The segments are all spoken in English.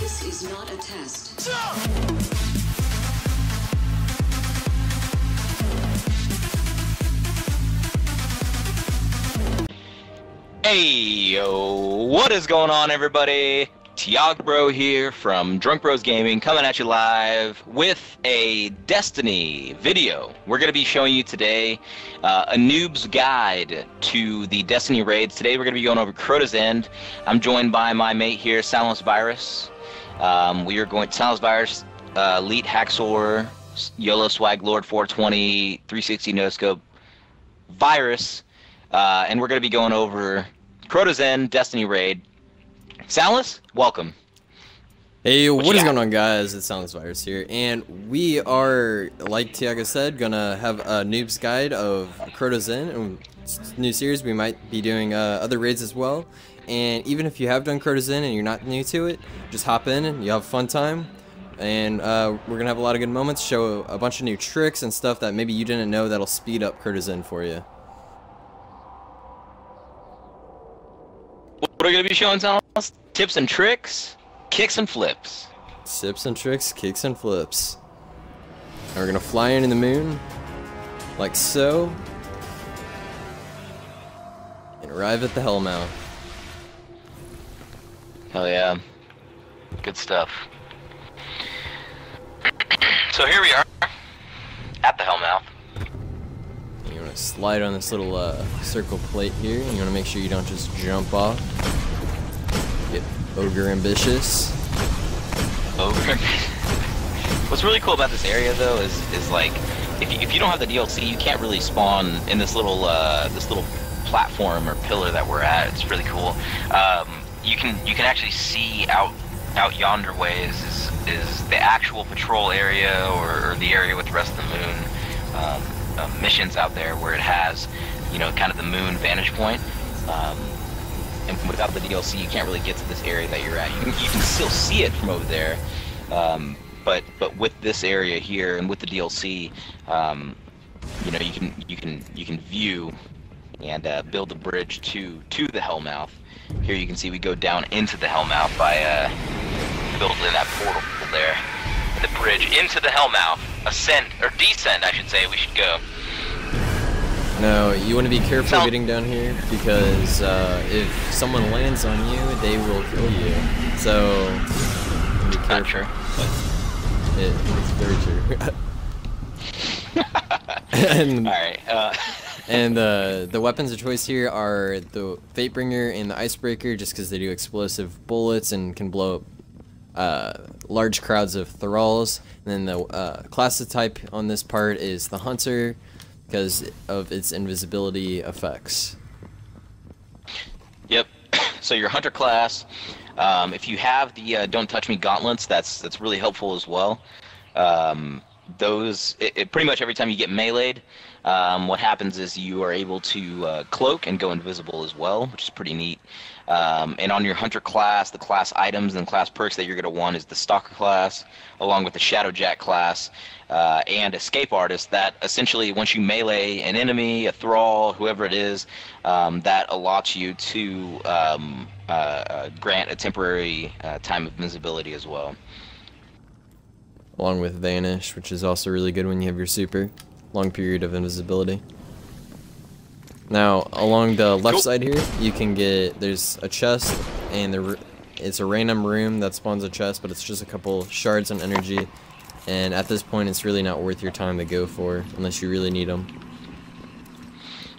This is not a test. Jump! Hey yo, what is going on everybody? Tiagbro here from Drunk Bros Gaming, coming at you live with a Destiny video. We're going to be showing you today a noob's guide to the Destiny raids. Today we're going to be going over Crota's End. I'm joined by my mate here, Soundless Virus. We are going to Soundless Virus, Elite Haxor, YOLO Swag Lord 420, 360 No Scope Virus, and we're going to be going over Crota's End, Destiny Raid. Soundless, welcome. Hey, what is going on, guys? It's Soundless Virus here, and we are, like Tiago said, gonna have a noob's guide of Crota's End, and new series. We might be doing other raids as well. And even if you have done Crota's End and you're not new to it, just hop in and you'll have a fun time. And we're gonna have a lot of good moments, show a bunch of new tricks and stuff that maybe you didn't know that'll speed up Crota's End for you. What are we going to be showing, Soundless? Tips and tricks, kicks and flips. Tips and tricks, kicks and flips. And we're going to fly into the moon, like so, and arrive at the Hellmouth. Hell yeah. Good stuff. So here we are, at the Hellmouth. You want to slide on this little circle plate here, and you want to make sure you don't just jump off. Get ogre ambitious. Ogre. What's really cool about this area though is like if you don't have the DLC, you can't really spawn in this little platform or pillar that we're at. It's really cool. You can actually see out yonder ways is the actual patrol area or the area with the rest of the moon. Missions out there where it has, you know, kind of the moon vantage point, and without the DLC you can't really get to this area that you're at. You can still see it from over there, but with this area here and with the DLC, you know, you can view and build the bridge to the Hellmouth. Here you can see we go down into the Hellmouth by building that portal there. The bridge into the Hellmouth. Ascend, or descend, I should say, we should go. No, you want to be careful getting down here, because if someone lands on you, they will kill you. So, be careful. Not true. But it's very true. Alright. And the weapons of choice here are the Fatebringer and the Icebreaker, just because they do explosive bullets and can blow up large crowds of thralls. And then the class type on this part is the Hunter because of its invisibility effects. Yep. So your Hunter class, if you have the Don't Touch Me gauntlets, that's really helpful as well. It pretty much every time you get meleeed, what happens is you are able to cloak and go invisible as well, which is pretty neat. And on your Hunter class, the class items and class perks that you're going to want is the Stalker class, along with the Shadowjack class, and Escape Artist. That essentially, once you melee an enemy, a thrall, whoever it is, that allows you to grant a temporary time of invisibility as well. Along with Vanish, which is also really good when you have your super. Long period of invisibility. Now, along the left side here, you can get, there's a chest, and it's a random room that spawns a chest, but it's just a couple shards and energy, and at this point it's really not worth your time to go for, unless you really need them.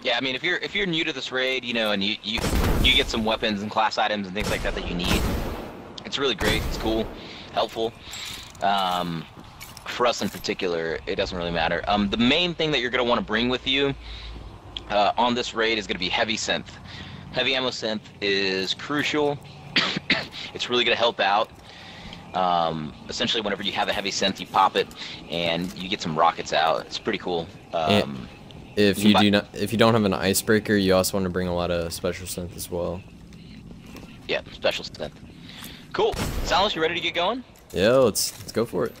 Yeah, I mean, if you're new to this raid, you know, and you get some weapons and class items and things like that that you need, it's really great, it's cool, helpful. For us in particular, it doesn't really matter. The main thing that you're going to want to bring with you on this raid is going to be heavy synth. Heavy ammo synth is crucial. It's really going to help out. Essentially, whenever you have a heavy synth, you pop it and you get some rockets out. It's pretty cool. If you don't have an Icebreaker, you also want to bring a lot of special synth as well. Yeah, special synth. Cool. Soundless, you ready to get going? Yeah, let's go for it.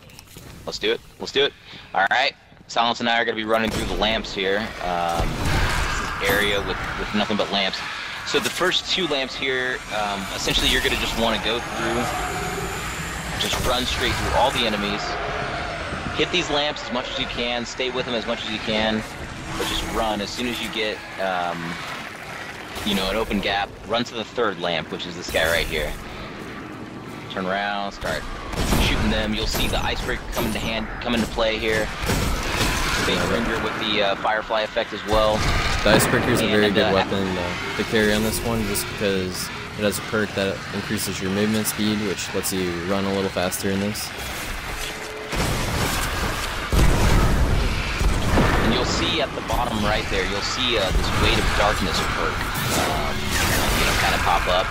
Let's do it. Let's do it. All right. Soundless and I are going to be running through the lamps here. This area with nothing but lamps. So the first two lamps here, essentially you're going to just want to go through Just run straight through all the enemies. Hit these lamps as much as you can, stay with them as much as you can, but just run. As soon as you get, you know, an open gap, run to the third lamp, which is this guy right here. Turn around, start shooting them. You'll see the icebreaker come into play here. Fatebringer with the firefly effect as well. The icebreaker is a very good weapon to carry on this one, just because it has a perk that increases your movement speed, which lets you run a little faster in this. And you'll see at the bottom right there, you'll see this Weight of Darkness perk, you know, kind of pop up.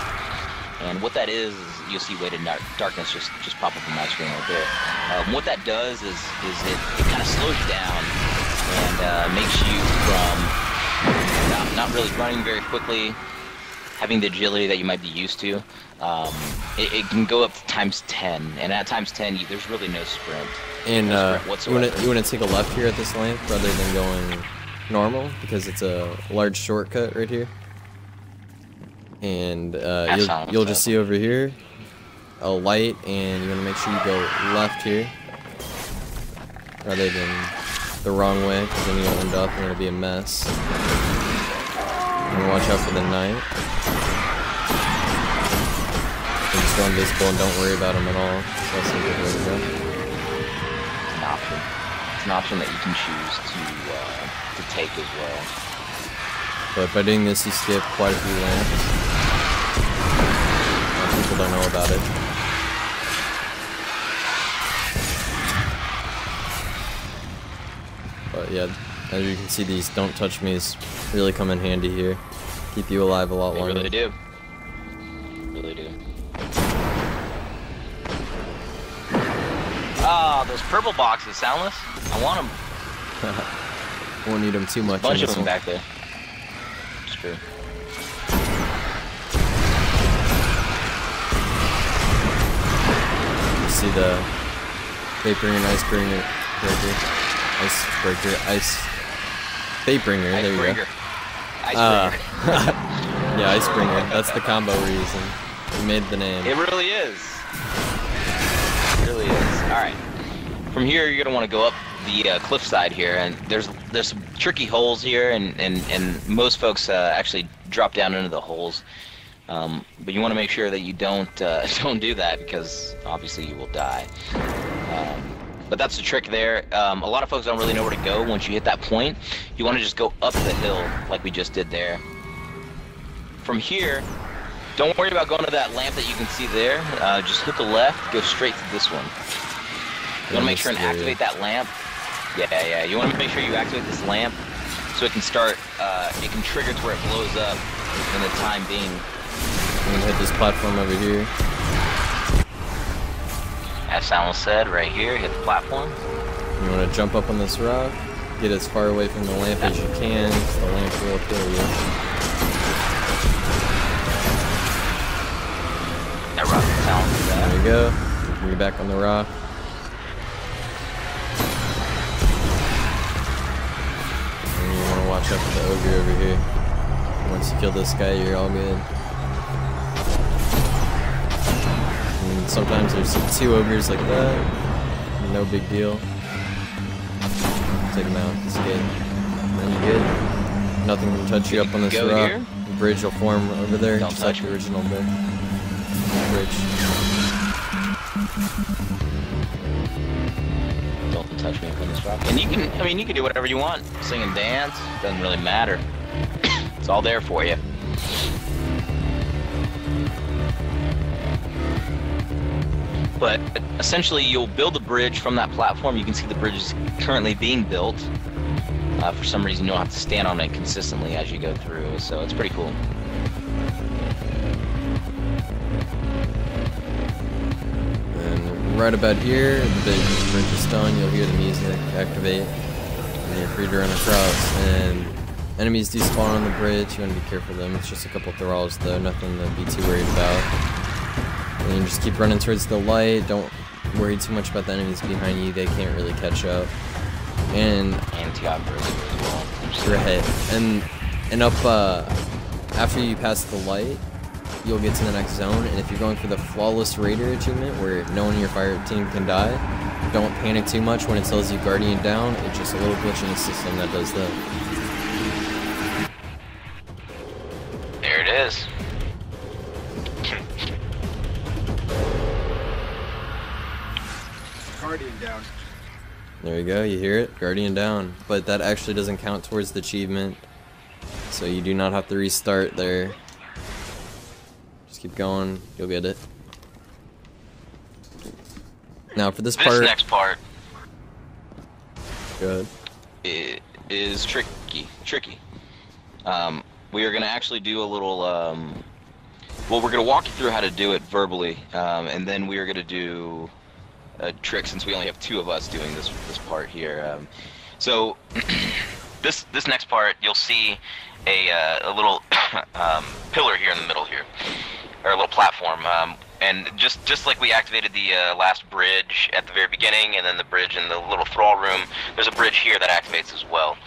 And what that is you'll see Weight of Darkness just pop up on my screen right there. What that does is it kind of slows you down and makes you from not really running very quickly, having the agility that you might be used to. It can go up to times 10, and at times 10, there's really no sprint. And you want to take a left here at this lamp rather than going normal, because it's a large shortcut right here. And you'll just see over here a light, and you want to make sure you go left here rather than the wrong way, because then you'll end up and it'll be a mess. And watch out for the knight. They're just go invisible and don't worry about them at all. So that's a good way to go. It's an option. It's an option that you can choose to take as well. But by doing this, you skip quite a few lamps. People don't know about it. But yeah, as you can see, these Don't Touch Me's really come in handy here. Keep you alive a lot longer. They really do. Really do. Ah, those purple boxes, Soundless. I want them. Won't need them too much. There's a bunch of them back there. It's true. You see the Fatebringer, Icebreaker, Fatebringer, there you go. Yeah, Icebreaker. That's the combo reason we made the name. It really is. It really is. All right. From here, you're gonna want to go up the cliffside here, and there's some tricky holes here, and most folks actually drop down into the holes. But you want to make sure that you don't do that, because obviously you will die. But that's the trick there. A lot of folks don't really know where to go once you hit that point. You want to just go up the hill like we just did there. From here, don't worry about going to that lamp that you can see there. Just hook a left, go straight to this one. You want to make sure and activate that lamp. Yeah. You want to make sure you activate this lamp so it can start, it can trigger to where it blows up in the time being. I'm going to hit this platform over here. As Soundless said, right here, hit the platform. You want to jump up on this rock, get as far away from the lamp as you can, so the lamp will kill you. That rock is Soundless. There we go. You can be back on the rock. And you want to watch out for the ogre over here. Once you kill this guy, you're all good. Sometimes there's two ogres like that, no big deal. Take them out, it's good. Then you're good. Nothing can touch you up on this rock. Here. The bridge will form over there, just like the original bridge. Don't touch me up on this rock. And you can, I mean, you can do whatever you want. Sing and dance, doesn't really matter. It's all there for you. But essentially, you'll build a bridge from that platform. You can see the bridge is currently being built. For some reason, you'll have to stand on it consistently as you go through, so it's pretty cool. And right about here, the bridge is done. You'll hear the music activate, and you're free to run across. And enemies do spawn on the bridge. You want to be careful of them. It's just a couple thralls, though. Nothing to be too worried about. And just keep running towards the light. Don't worry too much about the enemies behind you. They can't really catch up. And Tiagbro as well. Right. And up after you pass the light, you'll get to the next zone. And if you're going for the Flawless Raider achievement, where no one in your fire team can die, don't panic too much when it tells you Guardian down. It's just a little glitch in the system that does that. There it is. Guardian down. There you go, you hear it? Guardian down. But that actually doesn't count towards the achievement, so you do not have to restart there. Just keep going, you'll get it. Now for this next part good. It is tricky. We are gonna actually do a little well, we're gonna walk you through how to do it verbally, and then we are gonna do a trick since we only have two of us doing this part here. So this next part, you'll see a little pillar here in the middle here, or a little platform. And just like we activated the last bridge at the very beginning, and then the bridge in the little thrall room, there's a bridge here that activates as well.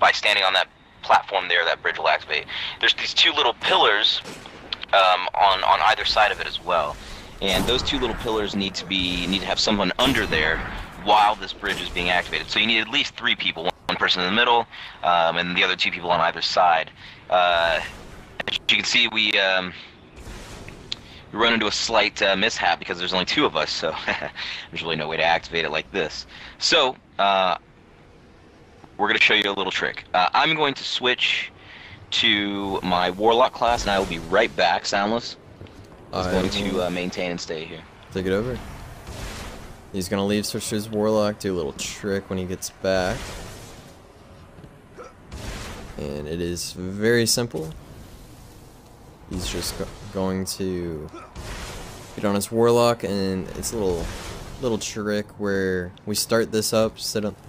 By standing on that platform there, that bridge will activate. There's these two little pillars on either side of it as well, and those two little pillars need to have someone under there while this bridge is being activated. So you need at least three people, one person in the middle, and the other two people on either side. As you can see, we run into a slight mishap because there's only two of us, so there's really no way to activate it like this. So we're going to show you a little trick. I'm going to switch to my Warlock class, and I will be right back. Soundless is going to maintain and stay here. Take it over. He's going to leave, switch to his Warlock, do a little trick when he gets back. And it is very simple. He's just going to get on his Warlock, and it's a little trick where we start this up,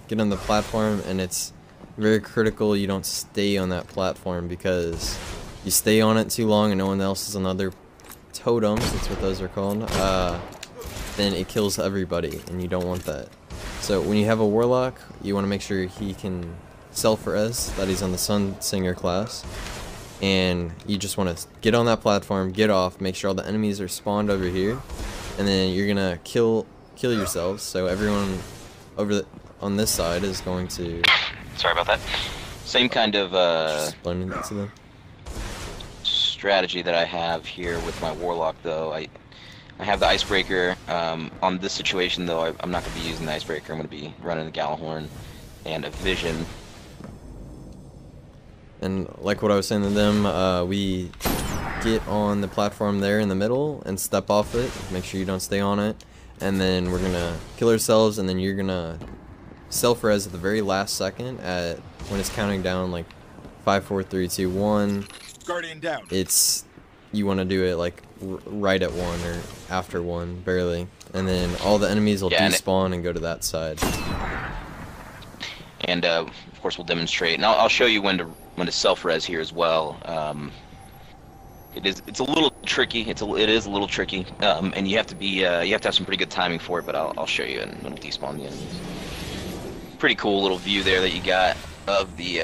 get on the platform, and it's very critical you don't stay on that platform, because you stay on it too long and no one else is on the other totems, that's what those are called, then it kills everybody, and you don't want that. So when you have a Warlock, you want to make sure he can self-res, that he's on the Sunsinger class. And you just want to get on that platform, get off, make sure all the enemies are spawned over here, and then you're gonna kill yourselves. So everyone on this side is going to. Sorry about that. Same kind of strategy that I have here with my Warlock, though. I have the Icebreaker. On this situation, though, I'm not gonna be using the Icebreaker. I'm gonna be running the Gjallarhorn and a Vision. And like what I was saying to them, we get on the platform there in the middle and step off it. Make sure you don't stay on it. And then we're going to kill ourselves, and then you're going to self-res at the very last second when it's counting down, like 5, 4, 3, 2, 1. Guardian down. You want to do it like right at 1 or after 1, barely. And then all the enemies will despawn and go to that side. And of course we'll demonstrate. And I'll show you when to self-res here as well. It's a little tricky. It is a little tricky, and you have to have some pretty good timing for it. But I'll show you, and it'll despawn the enemies. Pretty cool little view there that you got of the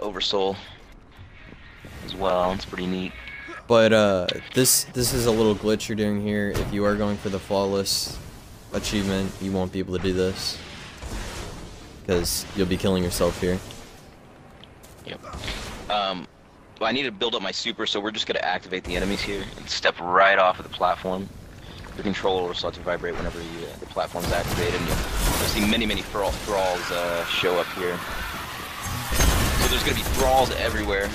Oversoul as well. It's pretty neat. But this is a little glitch you're doing here. If you are going for the Flawless achievement, you won't be able to do this because you'll be killing yourself here. Yep. Well, I need to build up my super, so we're just going to activate the enemies here and step right off of the platform. Your controller will start to vibrate whenever the platform's activated, and you'll see many thralls show up here. So there's going to be thralls everywhere.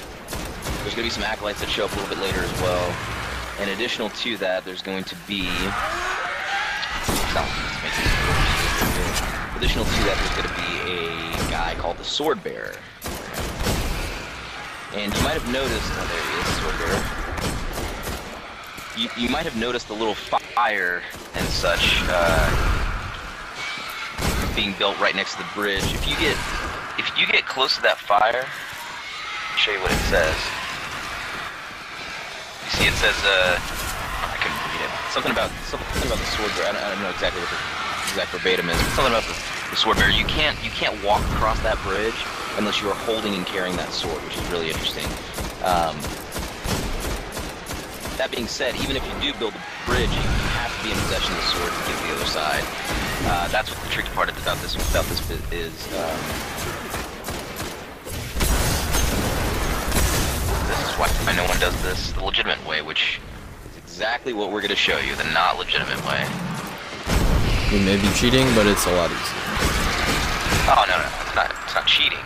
There's going to be some acolytes that show up a little bit later as well. And additional to that, there's going to be... Additional to that, there's going to be a guy called the Sword Bearer. And you might have noticed, oh, there he is, you might have noticed the little fire and such being built right next to the bridge. If you get close to that fire, I'll show you what it says. You see, it says I couldn't read it. Something about the Sword Bearer. I don't know exactly what the exact verbatim is. But something about the Sword Bearer. You can't walk across that bridge unless you are holding and carrying that sword, which is really interesting. That being said, even if you do build a bridge, you have to be in possession of the sword to get to the other side. That's what the tricky part about this bit is. This is why no one does this the legitimate way, which is exactly what we're going to show you, the not legitimate way. We may be cheating, but it's a lot easier. Oh, no, no, it's not cheating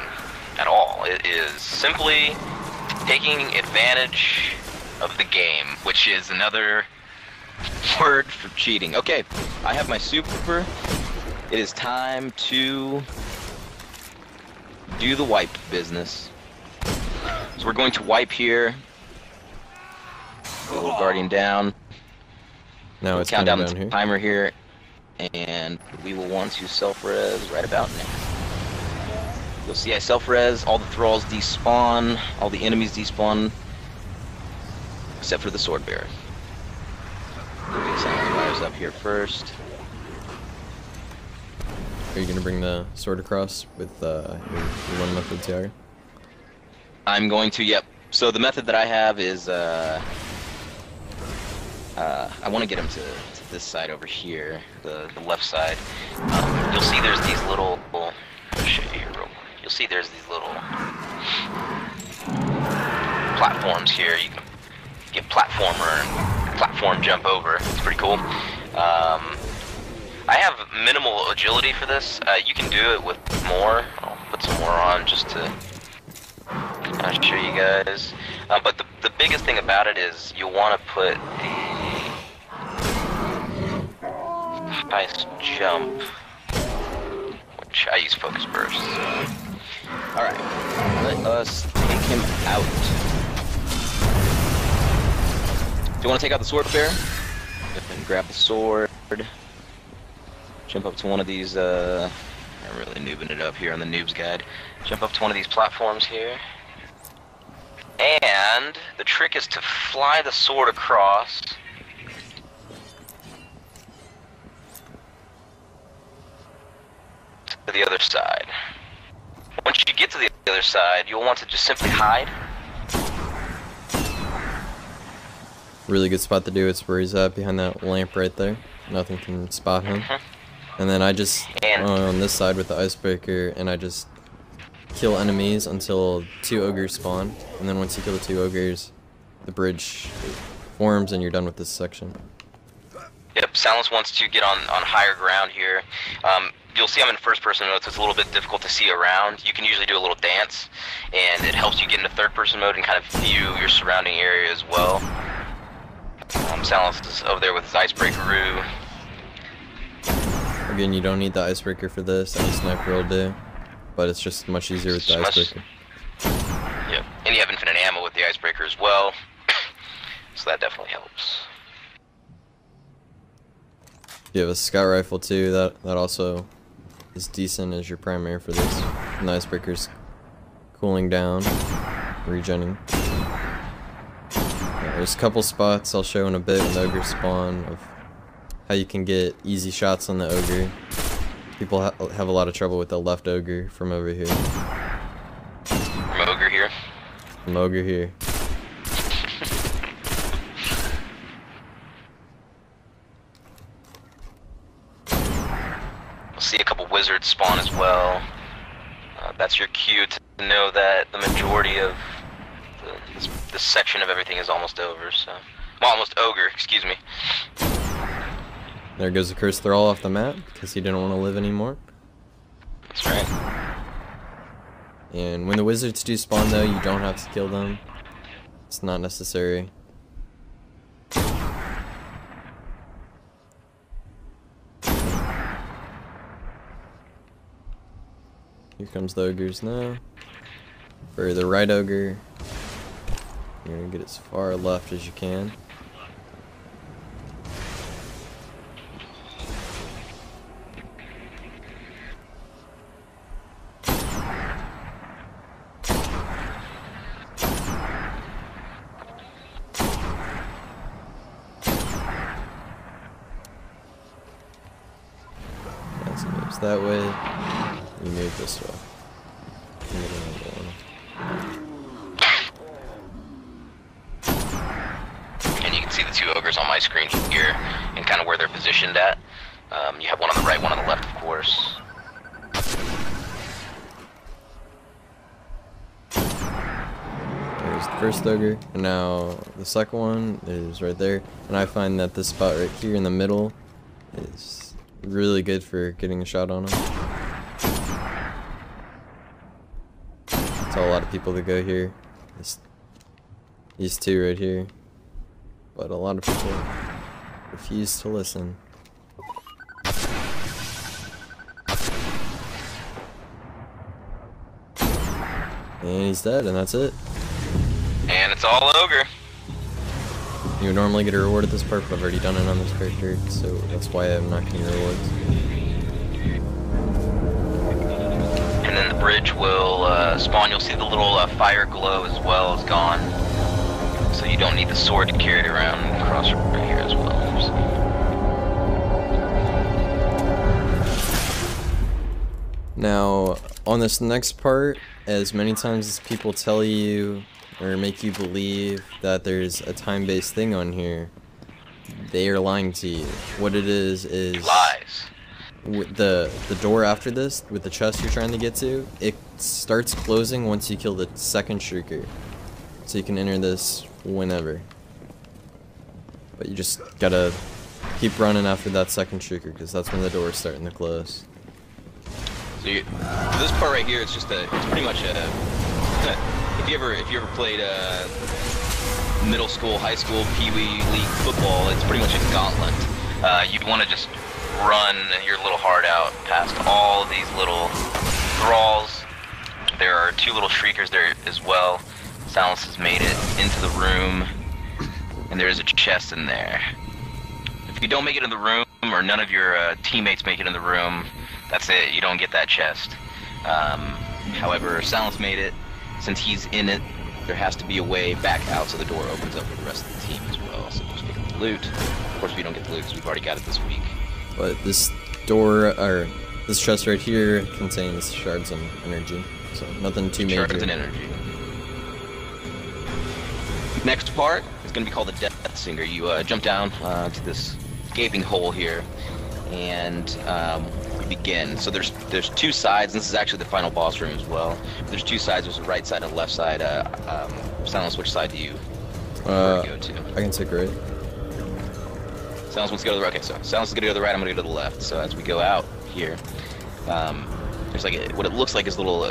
at all. It is simply taking advantage of the game, which is another word for cheating. Okay, I have my super. It is time to do the wipe business. So we're going to wipe here. Little guardian down. No, it's count down the timer here. And we will want to self-res right about now. You'll see I self-res, all the thralls despawn, all the enemies despawn, except for the sword bearer. Soundless Virus up here first. Are you going to bring the sword across with your one method, Tiago? I'm going to, yep. So the method that I have is, I want to get him to this side over here, the left side. You'll see there's these little, oh, shit, here real quick. You'll see there's these little platforms here. You can get platformer and platform jump over. It's pretty cool. I have minimal agility for this. You can do it with more. I'll put some more on just to kind of show you guys. But the biggest thing about it is you'll want to put the highest jump, which I use focus burst. Alright, let us take him out. Do you want to take out the sword bearer? Then grab the sword. Jump up to one of these, I'm really noobing it up here on the noob's guide. Jump up to one of these platforms here. And the trick is to fly the sword across. To the other side. Once you get to the other side, you'll want to just simply hide. Really good spot to do it's where he's at, behind that lamp right there. Nothing can spot him. And then I just on this side with the icebreaker, and I just kill enemies until two ogres spawn. And then once you kill the two ogres, the bridge forms and you're done with this section. Yep, Soundless wants to get on higher ground here. You'll see I'm in first person mode, so it's a little bit difficult to see around. You can usually do a little dance, and it helps you get into third person mode and kind of view your surrounding area as well. Soundless is over there with his icebreaker. Again, you don't need the icebreaker for this, any sniper will do, but it's just much easier with the icebreaker. Yep, and you have infinite ammo with the icebreaker as well, so that definitely helps. You have a scout rifle too, that also is decent as your primary for this. And the icebreaker's cooling down, regenning. Right, there's a couple spots I'll show in a bit when the ogre spawn of how you can get easy shots on the ogre. People have a lot of trouble with the left ogre from over here. From ogre here? From ogre here. See a couple wizards spawn as well. That's your cue to know that the majority of this section of everything is almost over. So, well, almost ogre, excuse me. There goes the cursed thrall off the map because he didn't want to live anymore. That's right. And when the wizards do spawn, though, you don't have to kill them. It's not necessary. Here comes the ogres now. For the right ogre, you're gonna get as far left as you can. That's moves that way. You move this way. And you can my screen here and kind of where they're positioned at. You have one on the right, one on the left, of course. There's the first Ogre, and now the second one is right there. And I find that this spot right here in the middle is really good for getting a shot on him. I tell a lot of people to go here. These two right here. But a lot of people refuse to listen. And he's dead, and that's it. And it's all Ogre. You would normally get a reward at this part, but I've already done it on this character, so that's why I'm not getting rewards. And then the bridge will spawn. You'll see the little fire glow as well is gone. So you don't need the sword to carry it around and cross right here as well. Now, on this next part, as many times as people tell you or make you believe that there's a time-based thing on here, they are lying to you. What it is lies. The door after this, with the chest you're trying to get to, it starts closing once you kill the second Shrieker. So you can enter this whenever. But you just gotta keep running after that second Shrieker, because that's when the door's starting to close. So you, this part right here, it's just it's pretty much if you ever played middle school, high school, pee wee league football, it's pretty much a gauntlet. You'd want to just run your little heart out past all of these little thralls. There are two little Shriekers there as well. Soundless has made it into the room, and there is a chest in there. If you don't make it in the room, or none of your teammates make it in the room, that's it. You don't get that chest. However, Soundless made it. Since he's in it, there has to be a way back out, so the door opens up for the rest of the team as well. So just pick up the loot. Of course, we don't get the loot because we've already got it this week. But this door, or this chest right here, contains shards and energy. So nothing too major. Shards and energy. Next part is going to be called the Death Singer. You jump down to this gaping hole here, and begin. So there's two sides, and this is actually the final boss room as well. There's two sides. There's the right side and the left side. Soundless, which side do you go to? I can take right. Soundless wants to go to the right. Okay, so Soundless is gonna go to the right. I'm gonna go to the left. So as we go out here, there's like what it looks like is a little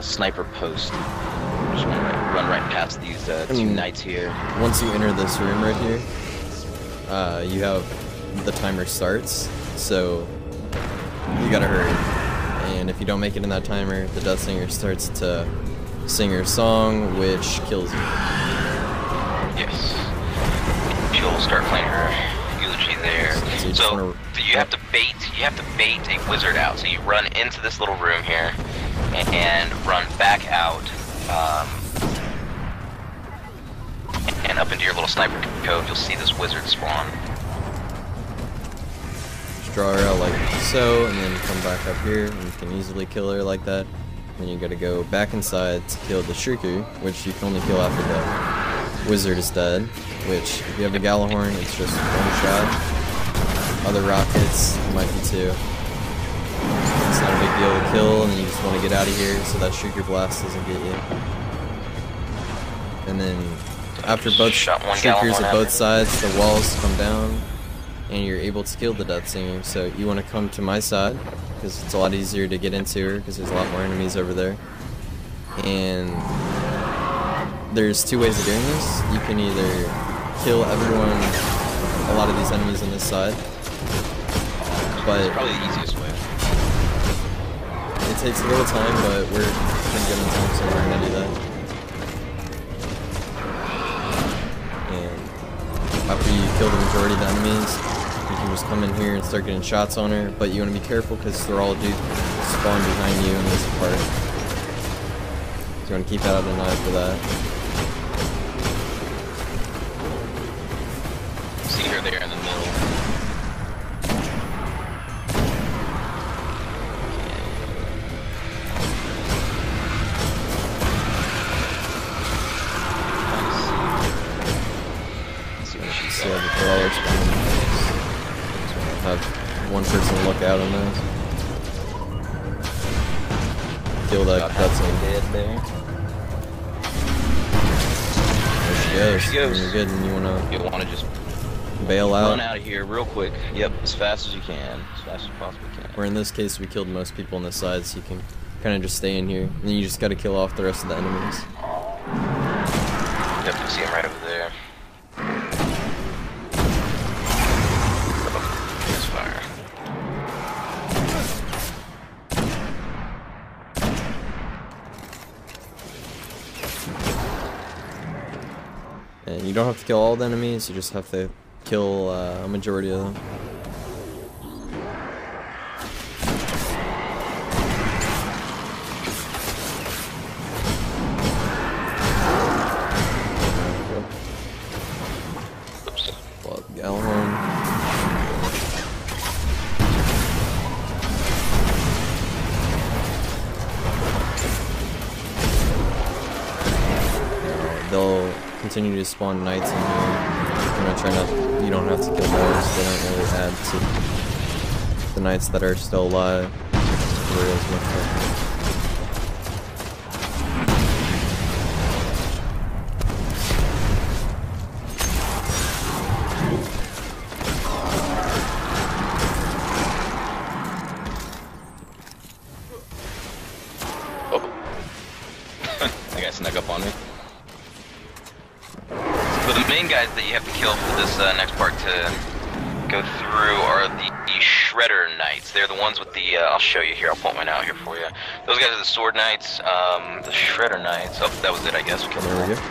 sniper post. I'm just gonna run right past these two knights here. Once you enter this room right here, you have the timer starts. So you gotta hurry, and if you don't make it in that timer, the Death Singer starts to sing her song, which kills you. Yes, she'll start playing her eulogy there. So you have to bait. You have to bait a wizard out. So you run into this little room here and run back out, and up into your little sniper cove. You'll see this wizard spawn. Draw her out like so, and then come back up here, and you can easily kill her like that. Then you gotta go back inside to kill the Shrieker, which you can only kill after that wizard is dead, which, if you have a Gjallarhorn, it's just one shot. Other rockets, might be two. It's not a big deal to kill, and you just want to get out of here so that Shrieker blast doesn't get you. And then, after both Shriekers of both sides, the walls come down, and you're able to kill the Death Singer. So you want to come to my side, because it's a lot easier to get into her, because there's a lot more enemies over there. And there's two ways of doing this. You can either kill everyone, a lot of these enemies on this side, but it's probably the easiest way. It takes a little time, but we're pretty good in time, so we're gonna do that. And after you kill the majority of the enemies, you can just come in here and start getting shots on her, but you want to be careful because they're all dudes spawn behind you in this part. So you want to keep out of an eye for that. See her there in the middle. Let's see when she's still the brawlers. have one person look out on this. Kill that cutscene. Dead there. There she goes. When you're good and you wanna just bail out. Run out of here real quick. Yep, as fast as you can, as fast as you possibly can. Where in this case we killed most people on this side, so you can kind of just stay in here, and then you just gotta kill off the rest of the enemies. Yep, you see him right over there. And you don't have to kill all the enemies, you just have to kill a majority of them. Well, Gjallarhorn. They'll continue to spawn knights in here. I'm gonna try not. You don't have to kill those. They don't really add to the knights that are still alive. Oh, that guy snuck up on me. So the main guys that you have to kill for this next part to go through are the Shredder Knights. They're the ones with the, I'll show you here, I'll point one out here for you. Those guys are the Sword Knights, the Shredder Knights. Oh, that was it, I guess. There we go.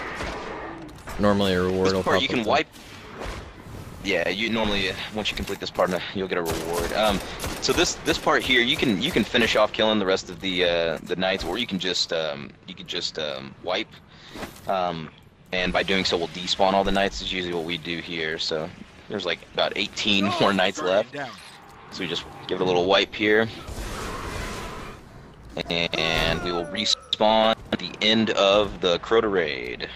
Normally a reward will pop up. You can wipe... Yeah, you normally, once you complete this part, you'll get a reward. So this part here, you can finish off killing the rest of the Knights, or you can just wipe. And by doing so, we'll despawn all the knights, is usually what we do here. So there's like about 18 more knights left. So we just give it a little wipe here. And we will respawn at the end of the Crota raid.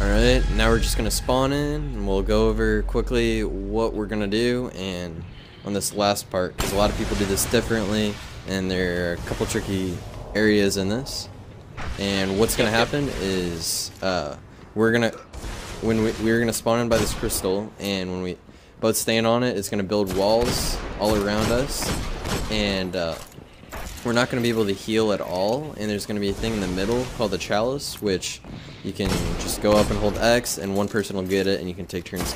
Alright, now we're just going to spawn in, and we'll go over quickly what we're going to do and on this last part, because a lot of people do this differently, and there are a couple tricky areas in this, and what's gonna happen is we're gonna spawn in by this crystal, and when we both stand on it, it's gonna build walls all around us, and we're not gonna be able to heal at all. And there's gonna be a thing in the middle called the chalice, which you can just go up and hold X, and one person will get it, and you can take turns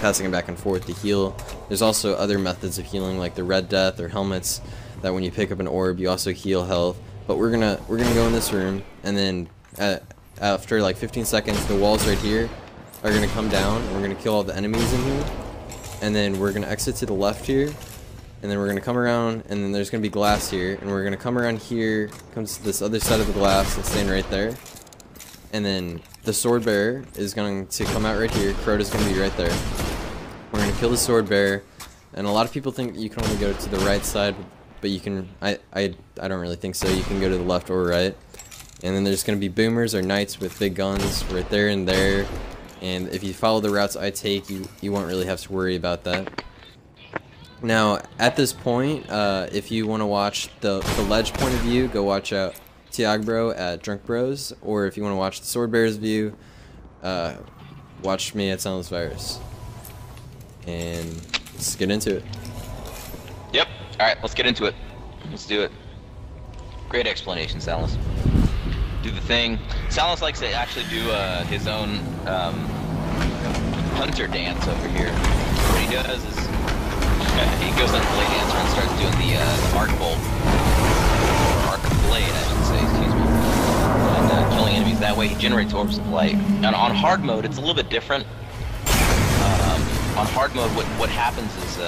passing it back and forth to heal. There's also other methods of healing, like the Red Death or helmets, that when you pick up an orb, you also heal health. But we're gonna go in this room, and then after like 15 seconds, the walls right here are gonna come down, and we're gonna kill all the enemies in here, and then we're gonna exit to the left here, and then we're gonna come around, and then there's gonna be glass here, and we're gonna come around here, comes to this other side of the glass and stand right there, and then the sword bearer is going to come out right here. Crota's gonna be right there. We're gonna kill the sword bearer, and a lot of people think you can only go to the right side, but you can, I don't really think so. You can go to the left or right. And then there's going to be boomers or knights with big guns right there and there. And if you follow the routes I take, you won't really have to worry about that. Now, at this point, if you want to watch the ledge point of view, go watch out Tiagbro at Drunk Bros. Or if you want to watch the Sword Bearer's view, watch me at Soundless Virus. And let's get into it. Yep. Alright, let's get into it. Let's do it. Great explanation, Salas. Do the thing. Salas likes to actually do his own hunter dance over here. What he does is he goes on the blade dancer and starts doing the arc bolt. Arc blade, I should say, excuse me. And killing enemies that way. He generates orbs of light. Now, on hard mode, it's a little bit different. On hard mode, what happens is...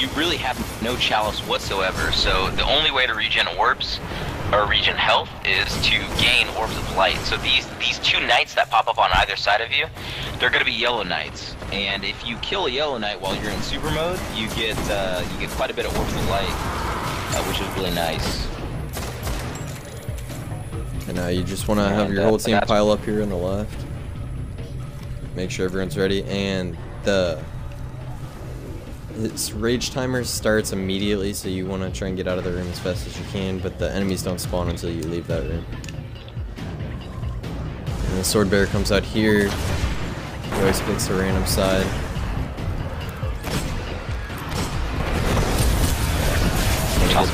you really have no chalice whatsoever, so the only way to regen orbs or regen health is to gain orbs of light. So these two knights that pop up on either side of you, they're going to be yellow knights, and if you kill a yellow knight while you're in super mode, you get quite a bit of orbs of light, which is really nice. And you just want to have your whole team pile up here on the left. make sure everyone's ready, and the its rage timer starts immediately, so you want to try and get out of the room as fast as you can, but the enemies don't spawn until you leave that room. And the sword bearer comes out here. He always picks a random side. Shoot a couple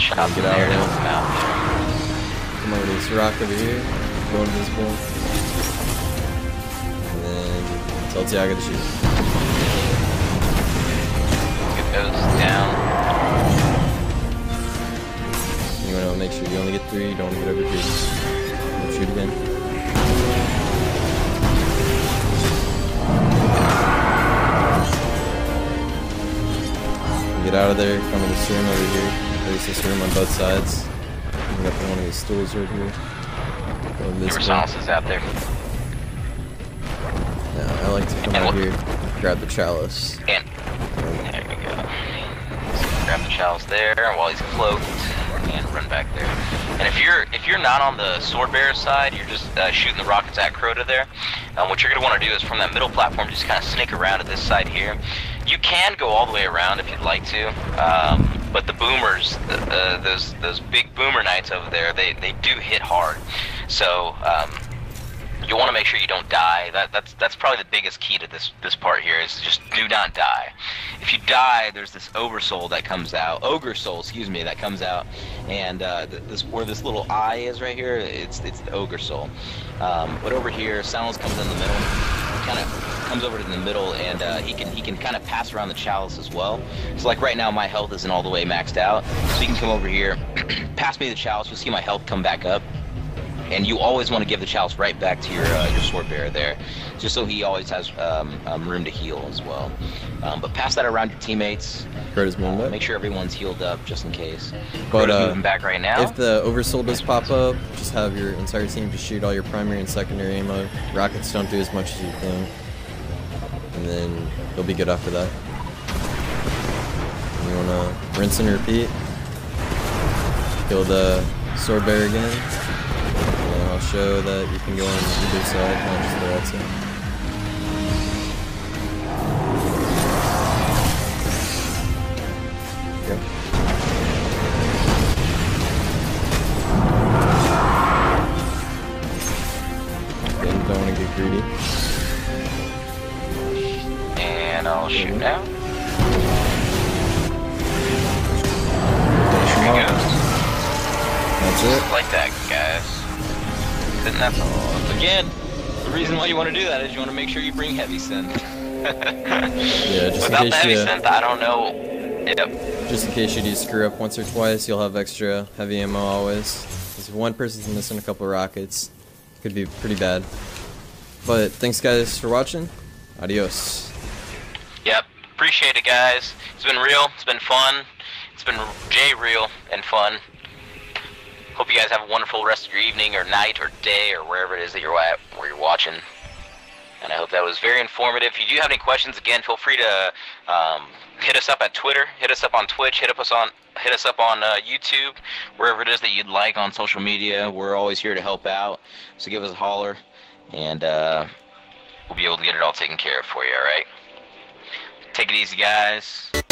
shots get out there, now. Come over to this rock over here. Go invisible. Tell Tiago to shoot. Get those down. You want to make sure you only get three, you don't get over three. Don't shoot again. Get out of there, come in this room over here. There's this room on both sides. You got one of these stools right here. There were silences out there. No, I like to come out here, grab the chalice. And there we go. So grab the chalice there while he's cloaked, and run back there. And if you're not on the sword bearer side, you're just shooting the rockets at Crota there. What you're gonna want to do is from that middle platform, just kind of sneak around to this side here. You can go all the way around if you'd like to, but the boomers, those big boomer knights over there, they do hit hard. So. You want to make sure you don't die. That's probably the biggest key to this part here is just do not die. If you die, there's this oversoul that comes out, ogre soul, that comes out, and where this little eye is right here, it's the ogre soul. But over here, Soundless comes in the middle, kind of comes over to the middle, and he can kind of pass around the chalice as well. So like right now, my health isn't all the way maxed out, so he can come over here, pass me the chalice. You'll see my health come back up. And you always want to give the chalice right back to your sword bearer there, just so he always has room to heal as well. But pass that around your teammates. Make sure everyone's healed up just in case. But moving back right now. If the oversoul does pop up, just have your entire team to shoot all your primary and secondary ammo. Rockets don't do as much as you think, and then you'll be good after that. You wanna rinse and repeat. Kill the sword bearer again. I'll show that you can go on either side, not just the right side. Go. Again, don't want to get greedy. And I'll shoot now. There he goes. That's it. Just like that, guys. And that's all. Again, the reason why you want to do that is you want to make sure you bring heavy synth. Yeah, just without in case the heavy synth, I don't know. Yep. Just in case you do screw up once or twice, you'll have extra heavy ammo always. Because if one person's missing a couple rockets, it could be pretty bad. But thanks guys for watching. Adios. Yep. Appreciate it, guys. It's been real. It's been fun. It's been J-real and fun. Hope you guys have a wonderful rest of your evening or night or day or wherever it is that you're at, where you're watching. And I hope that was very informative. If you do have any questions, again, feel free to hit us up at Twitter, hit us up on Twitch, hit us up on YouTube, wherever it is that you'd like on social media. We're always here to help out, so give us a holler, and we'll be able to get it all taken care of for you. All right, take it easy, guys.